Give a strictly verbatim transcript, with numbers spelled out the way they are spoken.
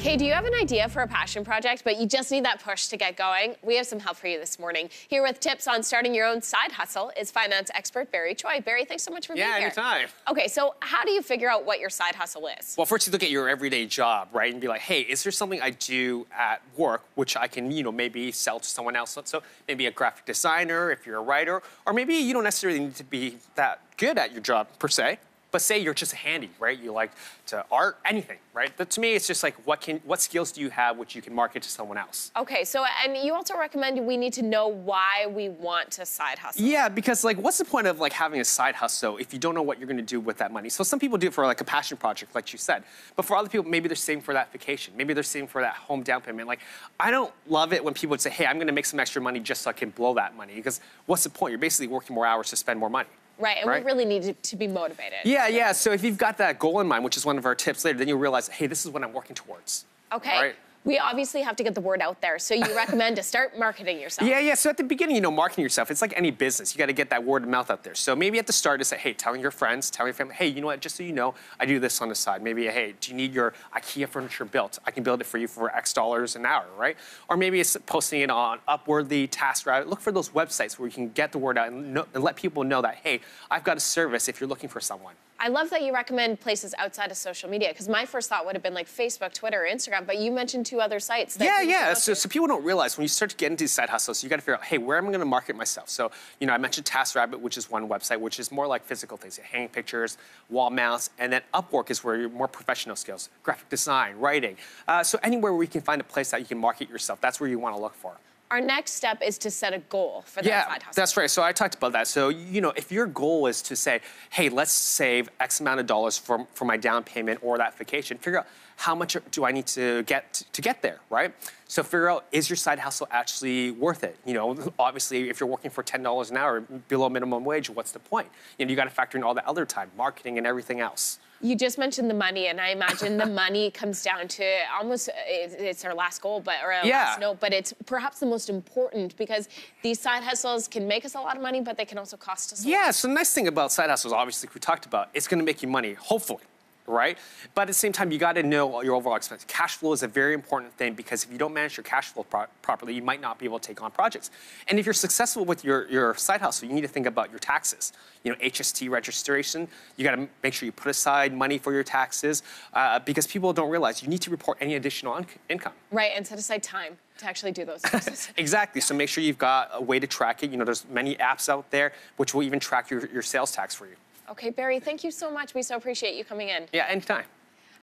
Kay, do you have an idea for a passion project, but you just need that push to get going? We have some help for you this morning. Here with tips on starting your own side hustle is finance expert Barry Choi. Barry, thanks so much for yeah, being here. Yeah, anytime. Okay, so how do you figure out what your side hustle is? Well, first you look at your everyday job, right, and be like, hey, is there something I do at work which I can, you know, maybe sell to someone else? So maybe a graphic designer, if you're a writer, or maybe you don't necessarily need to be that good at your job per se. But say you're just handy, right? You like to art, anything, right? But to me, it's just like, what can, what skills do you have which you can market to someone else? Okay, so, and you also recommend we need to know why we want to side hustle. Yeah, because like, what's the point of like having a side hustle if you don't know what you're gonna do with that money? So some people do it for like a passion project, like you said. But for other people, maybe they're saving for that vacation. Maybe they're saving for that home down payment. Like, I don't love it when people would say, hey, I'm gonna make some extra money just so I can blow that money. Because what's the point? You're basically working more hours to spend more money. Right, and right? we really need to, to be motivated. Yeah, yeah, so if you've got that goal in mind, which is one of our tips later, then you'll realize, hey, this is what I'm working towards. Okay. Right? We obviously have to get the word out there, so you recommend to start marketing yourself. Yeah, yeah, so at the beginning, you know, marketing yourself, it's like any business. You gotta get that word of mouth out there. So maybe at the start, it's like, hey, telling your friends, telling your family, hey, you know what, just so you know, I do this on the side. Maybe, hey, do you need your IKEA furniture built? I can build it for you for X dollars an hour, right? Or maybe it's posting it on Upwork, TaskRabbit. Look for those websites where you can get the word out and, know, and let people know that, hey, I've got a service if you're looking for someone. I love that you recommend places outside of social media, because my first thought would have been like Facebook, Twitter, Instagram, but you mentioned two other sites. That yeah, yeah, so, so people don't realize when you start to get into these side hustles, you gotta figure out, hey, where am I gonna market myself? So, you know, I mentioned TaskRabbit, which is one website, which is more like physical things, like hanging pictures, wall mounts, and then Upwork is where you're more professional skills, graphic design, writing. Uh, so anywhere where you can find a place that you can market yourself, that's where you wanna look for. Our next step is to set a goal for that yeah, side hustle. Yeah, that's right, so I talked about that. So, you know, if your goal is to say, hey, let's save X amount of dollars for, for my down payment or that vacation, figure out how much do I need to get to get there, right? So figure out, is your side hustle actually worth it? You know, obviously, if you're working for ten dollars an hour below minimum wage, what's the point? You know, you gotta factor in all the other time, marketing and everything else. You just mentioned the money, and I imagine the money comes down to almost, it's our last goal, but or our yeah. last note, but it's perhaps the most important, because these side hustles can make us a lot of money, but they can also cost us a yeah, lot. Yeah, so the nice thing about side hustles, obviously, we talked about, it's gonna make you money, hopefully, right? But at the same time, you gotta know your overall expense. Cash flow is a very important thing, because if you don't manage your cash flow pro properly, you might not be able to take on projects. And if you're successful with your, your side hustle, you need to think about your taxes. You know, H S T registration, you gotta make sure you put aside money for your taxes, uh, because people don't realize you need to report any additional in income. Right, and set aside time to actually do those services. Exactly, so make sure you've got a way to track it. You know, there's many apps out there which will even track your, your sales tax for you. Okay, Barry, thank you so much. We so appreciate you coming in. Yeah, anytime.